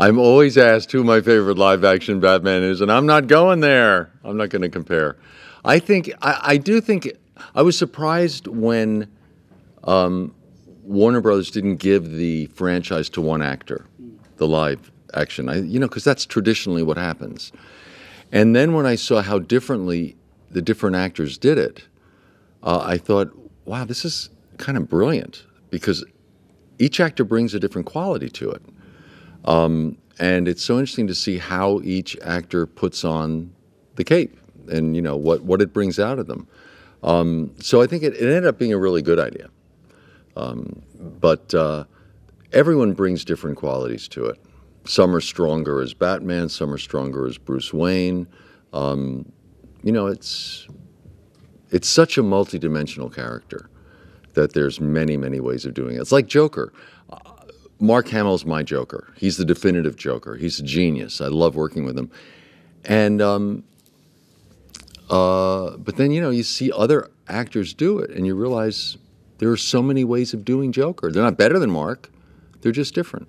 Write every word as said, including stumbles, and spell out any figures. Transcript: I'm always asked who my favorite live-action Batman is, and I'm not going there. I'm not going to compare. I think I, I do think I was surprised when um, Warner Brothers didn't give the franchise to one actor, the live action. I, you know, because that's traditionally what happens. And then when I saw how differently the different actors did it, uh, I thought, wow, this is kind of brilliant, because each actor brings a different quality to it. Um, and it's so interesting to see how each actor puts on the cape and, you know, what, what it brings out of them. Um, so I think it, it ended up being a really good idea. Um, but uh, everyone brings different qualities to it. Some are stronger as Batman, some are stronger as Bruce Wayne. Um, you know, it's, it's such a multidimensional character that there's many, many ways of doing it. It's like Joker. Mark Hamill's my Joker. He's the definitive Joker. He's a genius. I love working with him. And, um, uh, but then, you know, you see other actors do it and you realize there are so many ways of doing Joker. They're not better than Mark. They're just different.